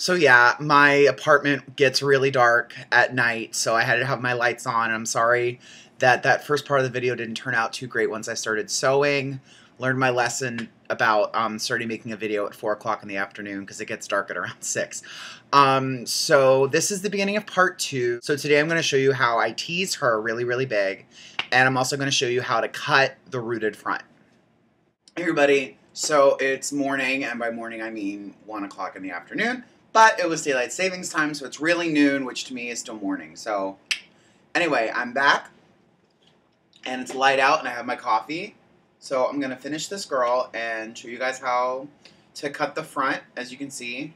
So yeah, my apartment gets really dark at night, so I had to have my lights on. I'm sorry that that first part of the video didn't turn out too great once I started sewing. Learned my lesson about starting making a video at 4 o'clock in the afternoon because it gets dark at around 6. So this is the beginning of part 2. So today I'm going to show you how I tease her really, really big, and I'm also going to show you how to cut the rooted front. Hey everybody, so it's morning, and by morning I mean 1 o'clock in the afternoon, but it was daylight savings time, so it's really noon, which to me is still morning. So anyway, I'm back and it's light out and I have my coffee. So I'm going to finish this girl and show you guys how to cut the front. As you can see,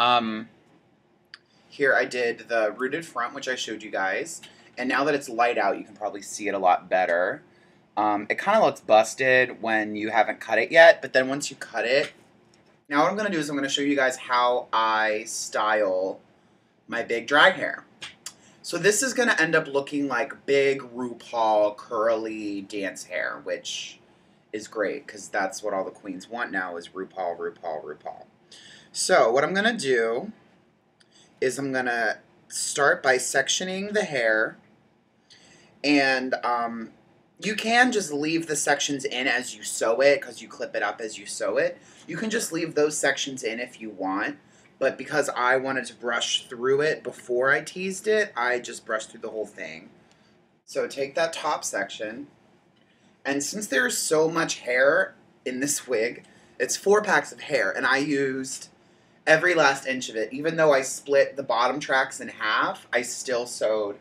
here I did the rooted front, which I showed you guys. And now that it's light out, you can probably see it a lot better. It kind of looks busted when you haven't cut it yet, but then once you cut it, now what I'm going to do is I'm going to show you guys how I style my big drag hair. So this is going to end up looking like big RuPaul curly dance hair, which is great because that's what all the queens want now is RuPaul, RuPaul, RuPaul. So what I'm going to do is I'm going to start by sectioning the hair, and you can just leave the sections in as you sew it because you clip it up as you sew it. You can just leave those sections in if you want. But because I wanted to brush through it before I teased it, I just brushed through the whole thing. So take that top section, and since there's so much hair in this wig, it's 4 packs of hair, and I used every last inch of it. Even though I split the bottom tracks in half, I still sewed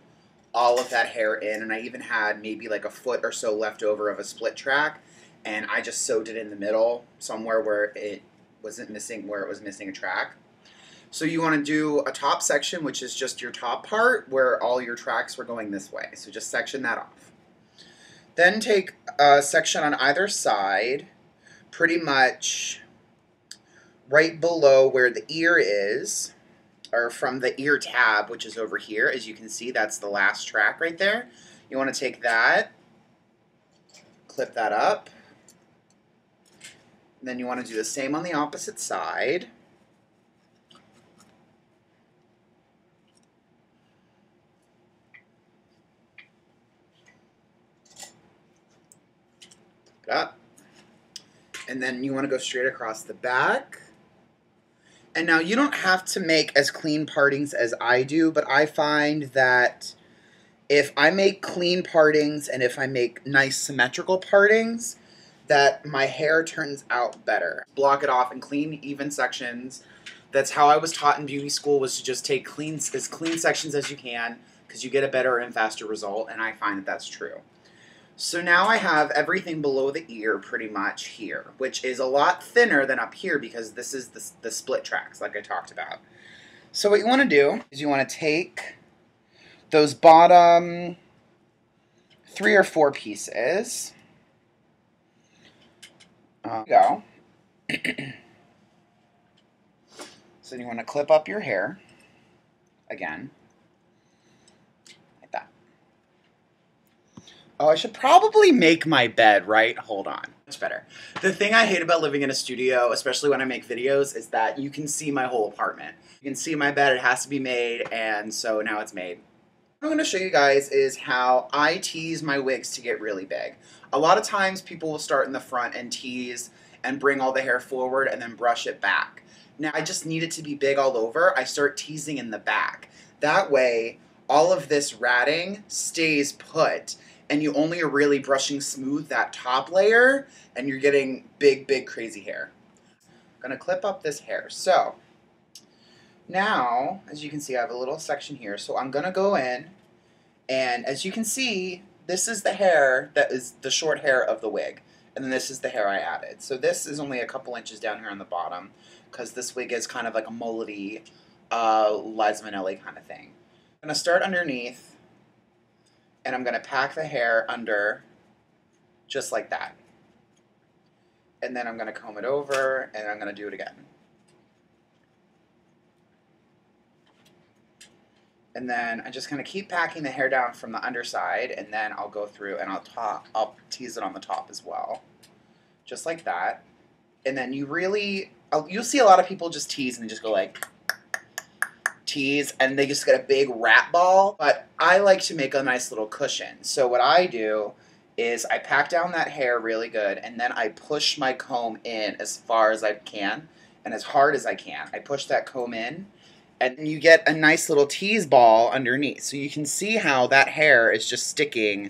all of that hair in, and I even had maybe like a foot or so left over of a split track, and I just sewed it in the middle somewhere where it wasn't missing, where it was missing a track. So you want to do a top section, which is just your top part where all your tracks were going this way. So just section that off. Then take a section on either side, pretty much right below where the ear is, or from the ear tab, which is over here. As you can see, that's the last track right there. You want to take that, clip that up. And then you want to do the same on the opposite side. Up, and then you want to go straight across the back. And now you don't have to make as clean partings as I do, but I find that if I make clean partings and if I make nice symmetrical partings, that my hair turns out better. Block it off and clean even sections. That's how I was taught in beauty school, was to just take as clean sections as you can, because you get a better and faster result, and I find that that's true. So now I have everything below the ear pretty much here, which is a lot thinner than up here because this is the split tracks like I talked about. So what you want to do is you want to take those bottom 3 or 4 pieces. Go. So you want to clip up your hair again. Oh, I should probably make my bed, right? Hold on. That's better. The thing I hate about living in a studio, especially when I make videos, is that you can see my whole apartment. You can see my bed. It has to be made, and so now it's made. What I'm going to show you guys is how I tease my wigs to get really big. A lot of times people will start in the front and tease and bring all the hair forward and then brush it back. Now, I just need it to be big all over. I start teasing in the back. That way, all of this ratting stays put, and you only are really brushing smooth that top layer, and you're getting big, big, crazy hair. I'm gonna clip up this hair. So now, as you can see, I have a little section here. So I'm gonna go in, and as you can see, this is the hair that is the short hair of the wig, and then this is the hair I added. So this is only a couple inches down here on the bottom, because this wig is kind of like a mullety, Liza Minnelli kind of thing. I'm gonna start underneath, and I'm going to pack the hair under just like that. And then I'm going to comb it over, and I'm going to do it again. And then I'm just going to keep packing the hair down from the underside, and then I'll go through and I'll tease it on the top as well. Just like that. And then you'll see a lot of people just tease and they just go like, teas, and they just get a big wrap ball. But I like to make a nice little cushion. So what I do is I pack down that hair really good, and then I push my comb in as far as I can and as hard as I can. I push that comb in, and you get a nice little tease ball underneath. So you can see how that hair is just sticking.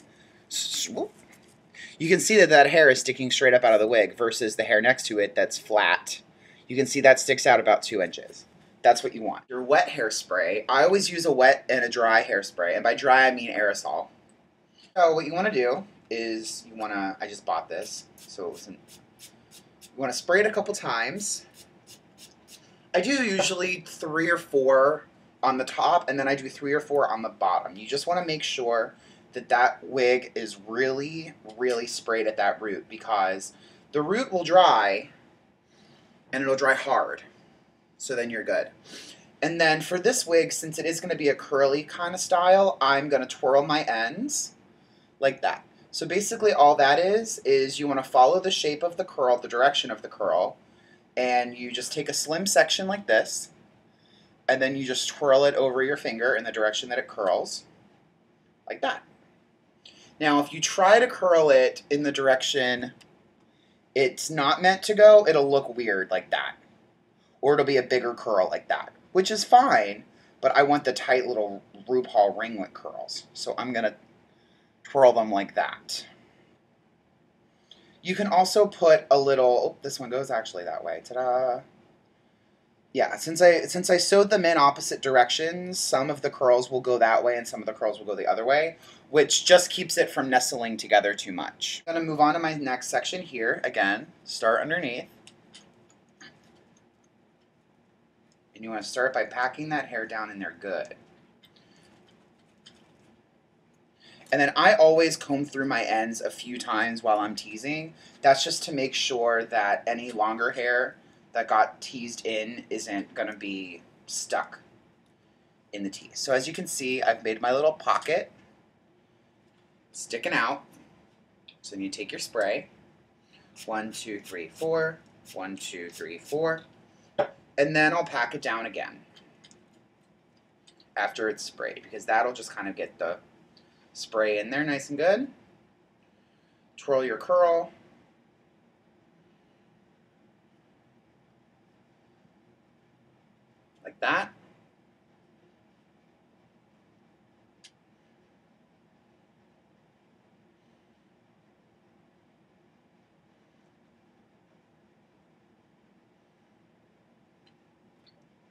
You can see that that hair is sticking straight up out of the wig versus the hair next to it that's flat. You can see that sticks out about 2 inches. That's what you want. Your wet hairspray, I always use a wet and a dry hairspray, and by dry I mean aerosol. So what you want to do is you want to, I just bought this, so it wasn't, you want to spray it a couple times. I do usually 3 or 4 on the top, and then I do 3 or 4 on the bottom. You just want to make sure that that wig is really, really sprayed at that root, because the root will dry, and it'll dry hard. So then you're good. And then for this wig, since it is going to be a curly kind of style, I'm going to twirl my ends like that. So basically all that is you want to follow the shape of the curl, the direction of the curl, and you just take a slim section like this, and then you just twirl it over your finger in the direction that it curls, like that. Now if you try to curl it in the direction it's not meant to go, it'll look weird like that. Or it'll be a bigger curl like that, which is fine, but I want the tight little RuPaul ringlet curls. So I'm going to twirl them like that. You can also put a little, oh, this one goes actually that way, ta-da. Yeah, since I sewed them in opposite directions, some of the curls will go that way and some of the curls will go the other way, which just keeps it from nestling together too much. I'm going to move on to my next section here. Again, start underneath. And you want to start by packing that hair down in there good. And then I always comb through my ends a few times while I'm teasing. That's just to make sure that any longer hair that got teased in isn't going to be stuck in the tease. So as you can see, I've made my little pocket sticking out. So then you take your spray. 1, 2, 3, 4. 1, 2, 3, 4. And then I'll pack it down again after it's sprayed, because that'll just kind of get the spray in there nice and good. Twirl your curl. Like that.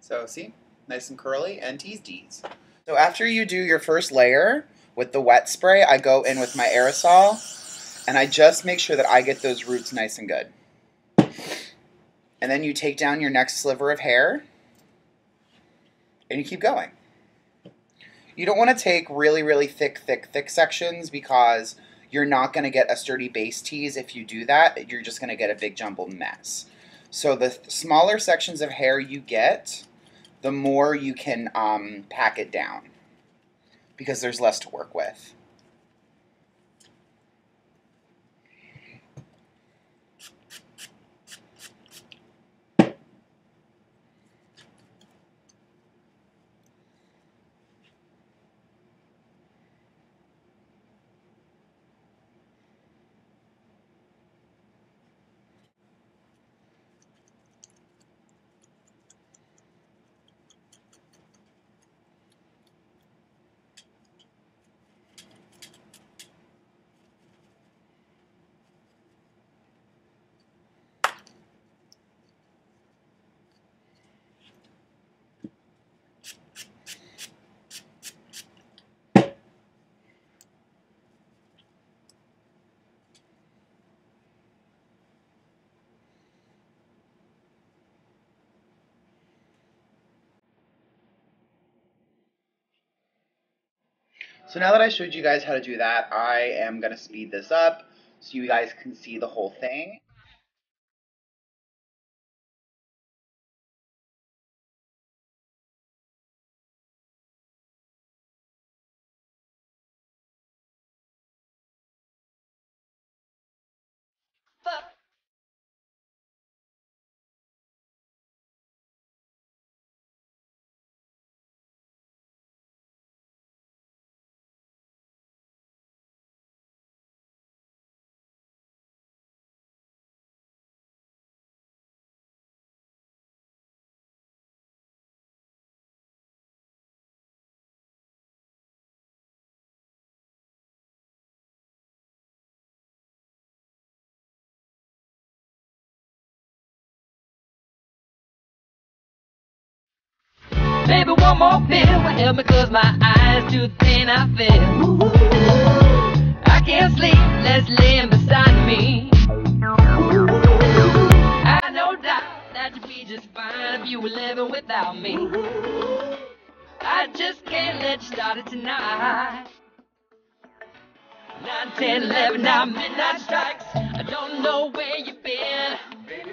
So see, nice and curly and teased. So after you do your first layer with the wet spray, I go in with my aerosol and I just make sure that I get those roots nice and good. And then you take down your next sliver of hair and you keep going. You don't want to take really, really thick sections, because you're not going to get a sturdy base tease if you do that. You're just going to get a big jumbled mess. So the smaller sections of hair you get, the more you can pack it down, because there's less to work with. So now that I showed you guys how to do that, I am going to speed this up so you guys can see the whole thing. Baby, one more pill will help me close my eyes to the pain I feel. Ooh, I can't sleep, let's lay him beside me. Ooh, I no doubt that you'd be just fine if you were living without me. Ooh, I just can't let you start it tonight. 9, 10, 11, now midnight strikes. I don't know where you've been,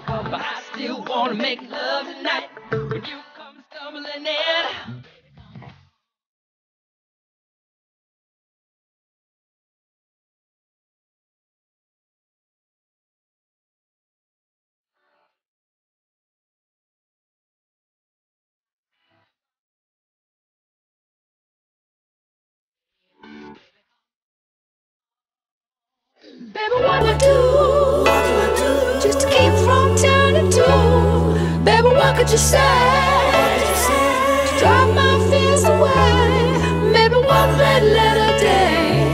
but I still wanna make love tonight when you come stumbling in. Baby, what do I do, just to keep from turning to? Baby, what could you say, to drive my fears away? Maybe one red letter day,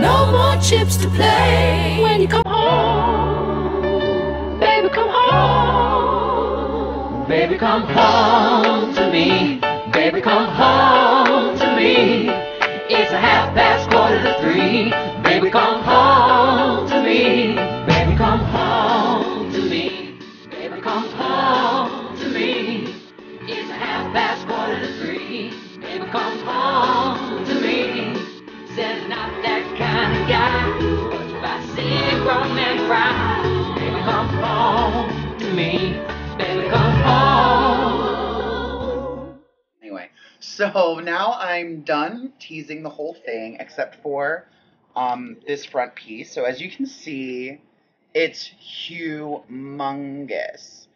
no more chips to play. When you come home, baby, come home. Baby, come home to me. Baby, come home to me. It's 1/2 past 1/4 to 3. Baby, come home to me. Baby, come home to me. Baby, come home to me. It's 1/2 past 1/4 to 3. Baby, come home to me. Says not that kind of guy, but if I see a grown man cry, baby, come home to me. Baby, come home. Anyway, so now I'm done teasing the whole thing except for this front piece. So as you can see, it's humongous,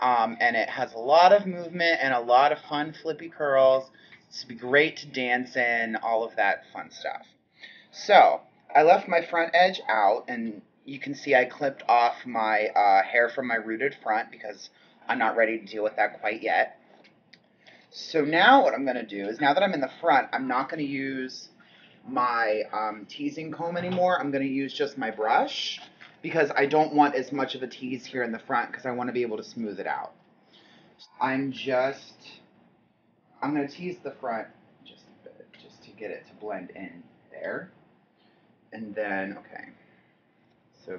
and it has a lot of movement and a lot of fun flippy curls. It's be great to dance in, all of that fun stuff. So I left my front edge out, and you can see I clipped off my hair from my rooted front because I'm not ready to deal with that quite yet. So now what I'm going to do is, now that I'm in the front, I'm not going to use my teasing comb anymore. I'm going to use just my brush because I don't want as much of a tease here in the front because I want to be able to smooth it out. I'm going to tease the front just a bit, just to get it to blend in there. And then, okay, so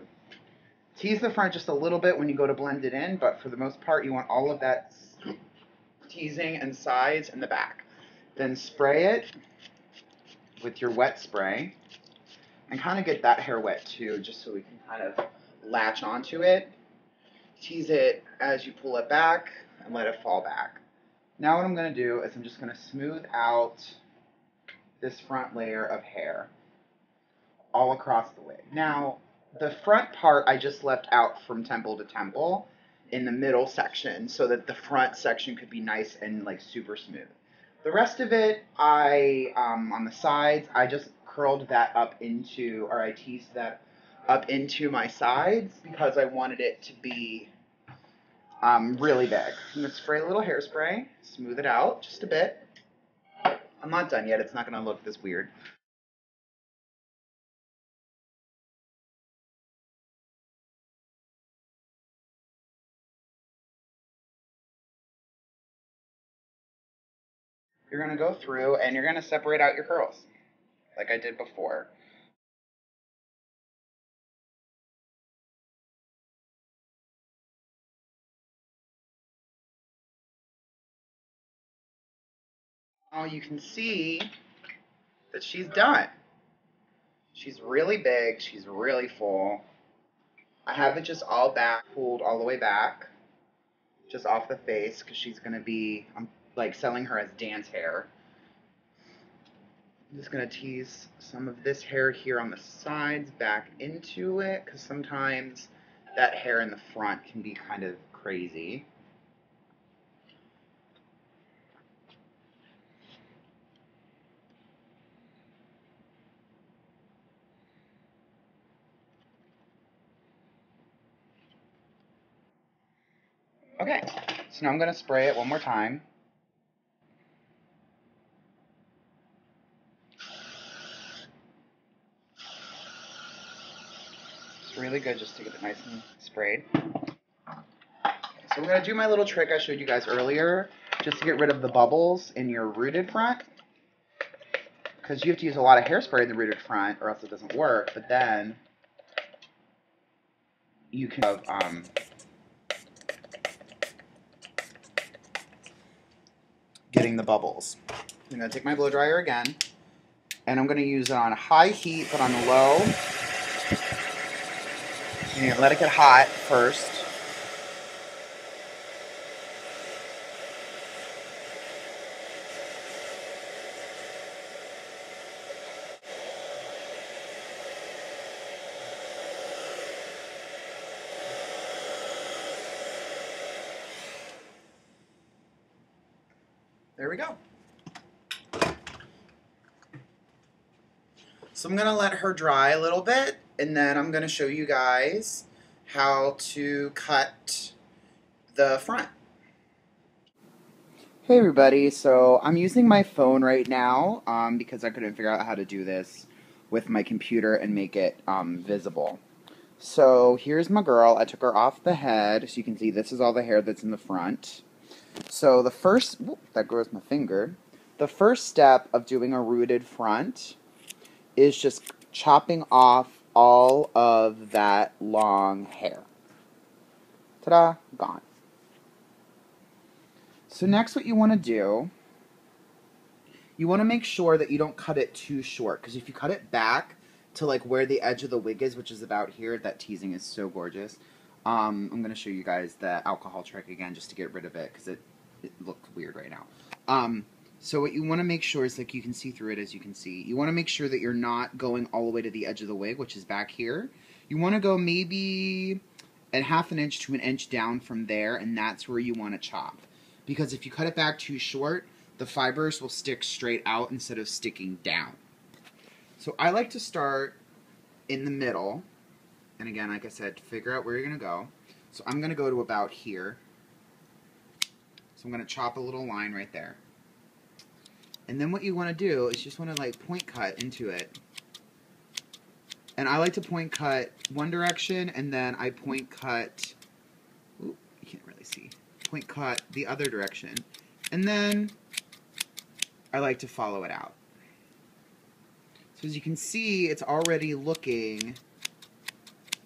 tease the front just a little bit when you go to blend it in, but for the most part you want all of that teasing and sides in the back. Then spray it with your wet spray and kind of get that hair wet too, just so we can kind of latch onto it. Tease it as you pull it back and let it fall back. Now what I'm going to do is I'm just going to smooth out this front layer of hair all across the wig. Now the front part I just left out from temple to temple in the middle section so that the front section could be nice and like super smooth. The rest of it, on the sides, I just curled that up into, or I teased that up into my sides because I wanted it to be really big. I'm going to spray a little hairspray, smooth it out just a bit. I'm not done yet. It's not going to look this weird. You're going to go through and you're going to separate out your curls like I did before. Now you can see that she's done. She's really big. She's really full. I have it just all back, pulled all the way back, just off the face because she's going to be, I'm like selling her as dance hair. I'm just going to tease some of this hair here on the sides back into it because sometimes that hair in the front can be kind of crazy. Okay, so now I'm going to spray it one more time. Really good just to get it nice and sprayed. So I'm going to do my little trick I showed you guys earlier just to get rid of the bubbles in your rooted front, because you have to use a lot of hairspray in the rooted front or else it doesn't work. But then you can have getting the bubbles. I'm going to take my blow dryer again, and I'm going to use it on high heat, but on low. And you let it get hot first. There we go. So I'm going to let her dry a little bit, and then I'm going to show you guys how to cut the front. Hey everybody, so I'm using my phone right now because I couldn't figure out how to do this with my computer and make it visible. So here's my girl. I took her off the head, so you can see this is all the hair that's in the front. So the first, whoop, that grows my finger, the first step of doing a rooted front is just chopping off all of that long hair. Ta-da, gone. So next what you want to do, you want to make sure that you don't cut it too short, because if you cut it back to like where the edge of the wig is, which is about here, that teasing is so gorgeous. I'm going to show you guys the alcohol trick again just to get rid of it because it looked weird right now. So what you want to make sure is, like, you can see through it as you can see. You want to make sure that you're not going all the way to the edge of the wig, which is back here. You want to go maybe a half an inch to an inch down from there, and that's where you want to chop. Because if you cut it back too short, the fibers will stick straight out instead of sticking down. So I like to start in the middle. And again, like I said, figure out where you're going to go. So I'm going to go to about here. So I'm going to chop a little line right there. And then what you want to do is just want to like point cut into it. And I like to point cut one direction, and then I point cut, ooh, you can't really see, point cut the other direction. And then I like to follow it out. So as you can see, it's already looking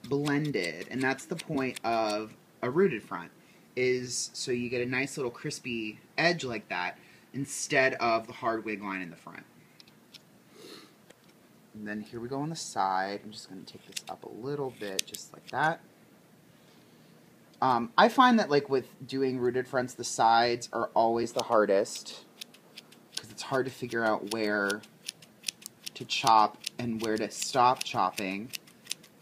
blended, and that's the point of a rooted front, is so you get a nice little crispy edge like that instead of the hard wig line in the front. And then here we go on the side. I'm just going to take this up a little bit, just like that. I find that like with doing rooted fronts, the sides are always the hardest because it's hard to figure out where to chop and where to stop chopping.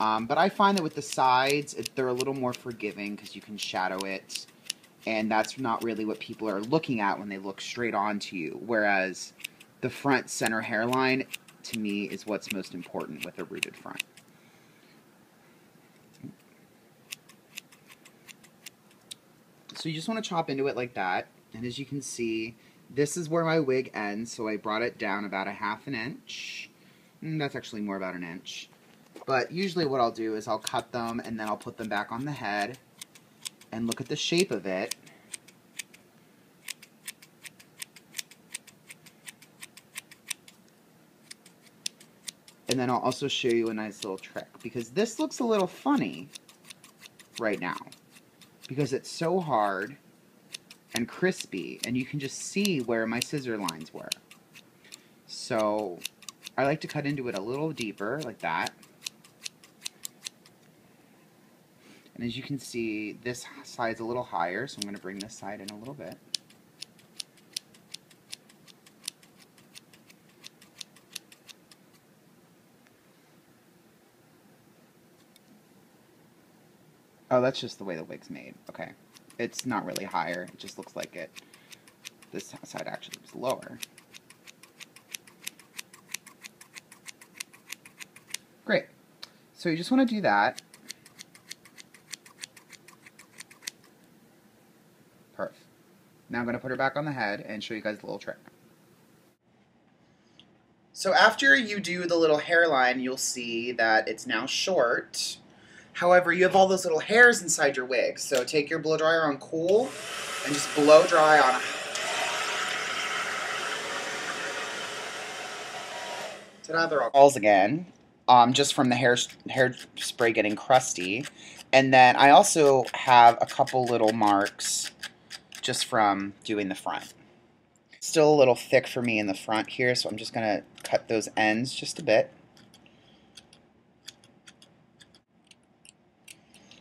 But I find that with the sides, they're a little more forgiving because you can shadow it, and that's not really what people are looking at when they look straight on to you, whereas the front center hairline, to me, is what's most important with a rooted front. So you just want to chop into it like that, and as you can see, this is where my wig ends, so I brought it down about a half an inch. That's actually more, about an inch. But usually what I'll do is I'll cut them, and then I'll put them back on the head and look at the shape of it. And then I'll also show you a nice little trick, because this looks a little funny right now because it's so hard and crispy, and you can just see where my scissor lines were. So I like to cut into it a little deeper like that. And as you can see, this side's a little higher, so I'm going to bring this side in a little bit. Oh, that's just the way the wig's made. Okay. It's not really higher. It just looks like it. This side actually was lower. Great. So you just want to do that. Now I'm going to put her back on the head and show you guys the little trick. So after you do the little hairline, you'll see that it's now short. However, you have all those little hairs inside your wig. So take your blow dryer on cool and just blow dry on Another balls again, just from the hairspray getting crusty. And then I also have a couple little marks just from doing the front. Still a little thick for me in the front here, so I'm just going to cut those ends just a bit.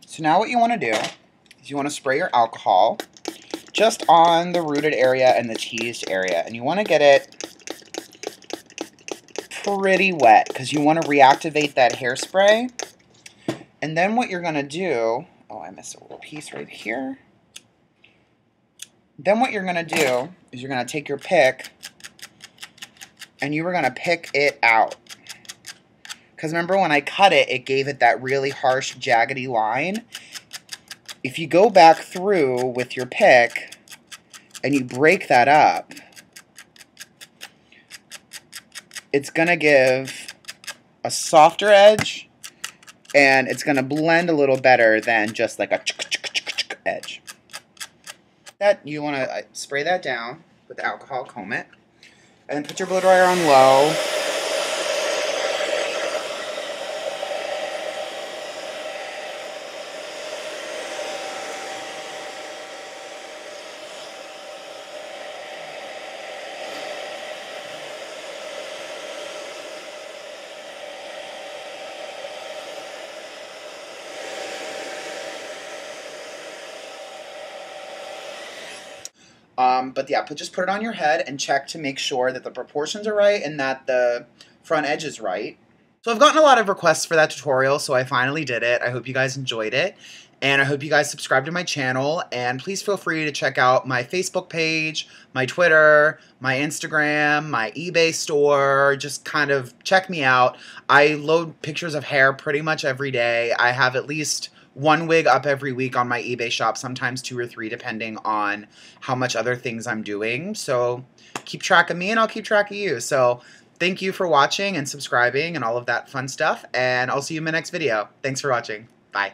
So now what you want to do is you want to spray your alcohol just on the rooted area and the teased area. And you want to get it pretty wet because you want to reactivate that hairspray. And then what you're going to do, oh, I missed a little piece right here. Then what you're going to do is you're going to take your pick and you were going to pick it out. Because remember when I cut it, it gave it that really harsh, jaggedy line. If you go back through with your pick and you break that up, it's going to give a softer edge and it's going to blend a little better than just like a edge. That you want to spray that down with the alcohol, comb it, and then put your blow dryer on low. But yeah, just put it on your head and check to make sure that the proportions are right and that the front edge is right. So I've gotten a lot of requests for that tutorial, so I finally did it. I hope you guys enjoyed it, and I hope you guys subscribe to my channel, and please feel free to check out my Facebook page, my Twitter, my Instagram, my eBay store. Just kind of check me out. I load pictures of hair pretty much every day. I have at least one wig up every week on my eBay shop, sometimes 2 or 3 depending on how much other things I'm doing. So keep track of me and I'll keep track of you. So thank you for watching and subscribing and all of that fun stuff. And I'll see you in my next video. Thanks for watching. Bye.